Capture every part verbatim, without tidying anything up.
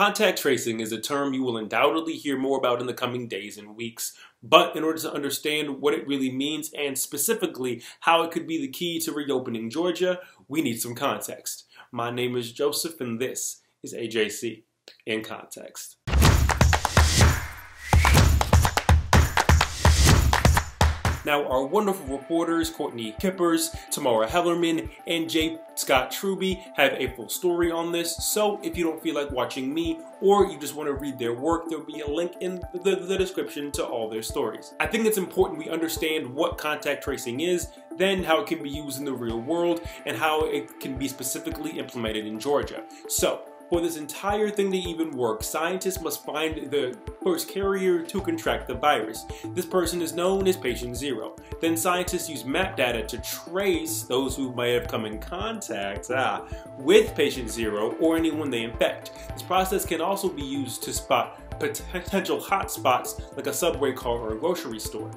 Contact tracing is a term you will undoubtedly hear more about in the coming days and weeks, but in order to understand what it really means and specifically how it could be the key to reopening Georgia, we need some context. My name is Joseph and this is A J C in Context. Now, our wonderful reporters, Courtney Kippers, Tamara Hellerman, and Jay Scott Truby have a full story on this, so if you don't feel like watching me or you just want to read their work, there'll be a link in the, the description to all their stories. I think it's important we understand what contact tracing is, then how it can be used in the real world, and how it can be specifically implemented in Georgia. So, for this entire thing to even work, scientists must find the first carrier to contract the virus. This person is known as patient zero. Then scientists use map data to trace those who might have come in contact ah, with patient zero or anyone they infect. This process can also be used to spot potential hotspots like a subway car or a grocery store.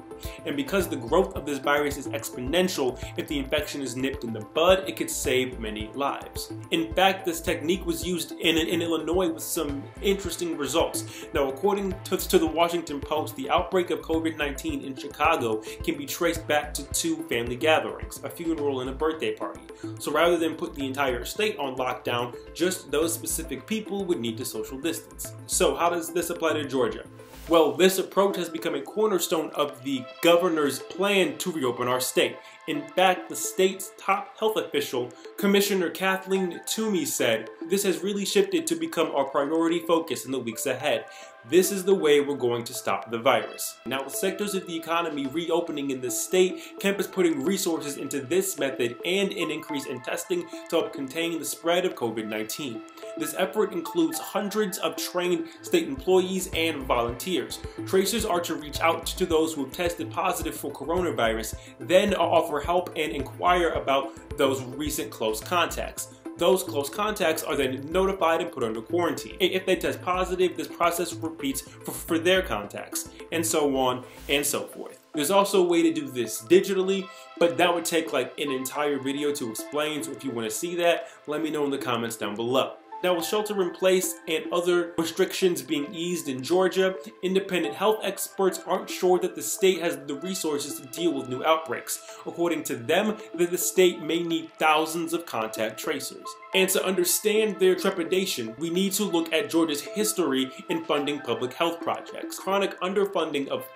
And because the growth of this virus is exponential, if the infection is nipped in the bud, it could save many lives. In fact, this technique was used in, in Illinois with some interesting results. Now, according to, to the Washington Post, the outbreak of COVID nineteen in Chicago can be traced back to two family gatherings, a funeral and a birthday party. So rather than put the entire state on lockdown, just those specific people would need to social distance. So how does this apply to Georgia? Well, this approach has become a cornerstone of the governor's plan to reopen our state. In fact, the state's top health official, Commissioner Kathleen Toomey, said, "This has really shifted to become our priority focus in the weeks ahead. This is the way we're going to stop the virus." Now, with sectors of the economy reopening in this state, Kemp is putting resources into this method and an increase in testing to help contain the spread of COVID nineteen. This effort includes hundreds of trained state employees and volunteers. Tracers are to reach out to those who have tested positive for coronavirus, then offer help and inquire about those recent close contacts. Those close contacts are then notified and put under quarantine. If they test positive, this process repeats for, for their contacts, and so on and so forth. There's also a way to do this digitally, but that would take like an entire video to explain, so if you want to see that, let me know in the comments down below. Now, with shelter in place and other restrictions being eased in Georgia, independent health experts aren't sure that the state has the resources to deal with new outbreaks. According to them, that the state may need thousands of contact tracers. And to understand their trepidation, we need to look at Georgia's history in funding public health projects. Chronic underfunding of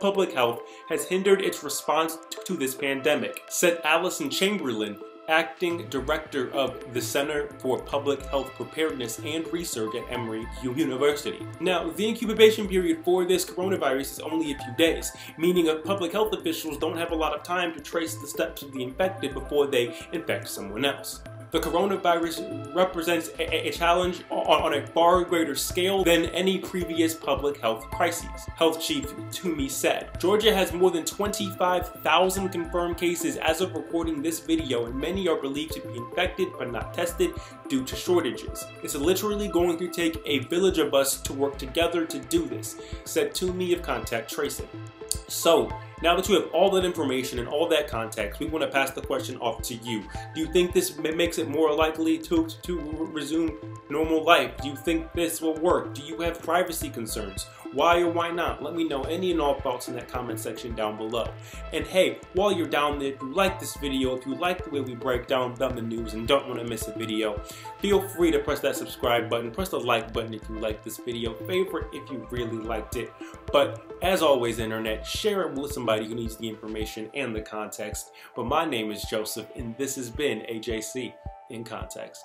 public health has hindered its response to this pandemic, said Allison Chamberlain, acting director of the Center for Public Health Preparedness and Research at Emory University. Now, the incubation period for this coronavirus is only a few days, meaning that public health officials don't have a lot of time to trace the steps of the infected before they infect someone else. The coronavirus represents a, a challenge on a far greater scale than any previous public health crises, Health Chief Toomey said. Georgia has more than twenty-five thousand confirmed cases as of recording this video, and many are believed to be infected but not tested due to shortages. "It's literally going to take a village of us to work together to do this," said Toomey of contact tracing. So, now that you have all that information and all that context, we want to pass the question off to you. Do you think this makes it more likely to, to resume normal life? Do you think this will work? Do you have privacy concerns? Why or why not? Let me know any and all thoughts in that comment section down below. And hey, while you're down there, if you like this video, if you like the way we break down, down the news and don't want to miss a video, feel free to press that subscribe button, press the like button if you like this video, favorite if you really liked it. But as always, internet, share it with some who needs the information and the context. But my name is Joseph, and this has been A J C in Context.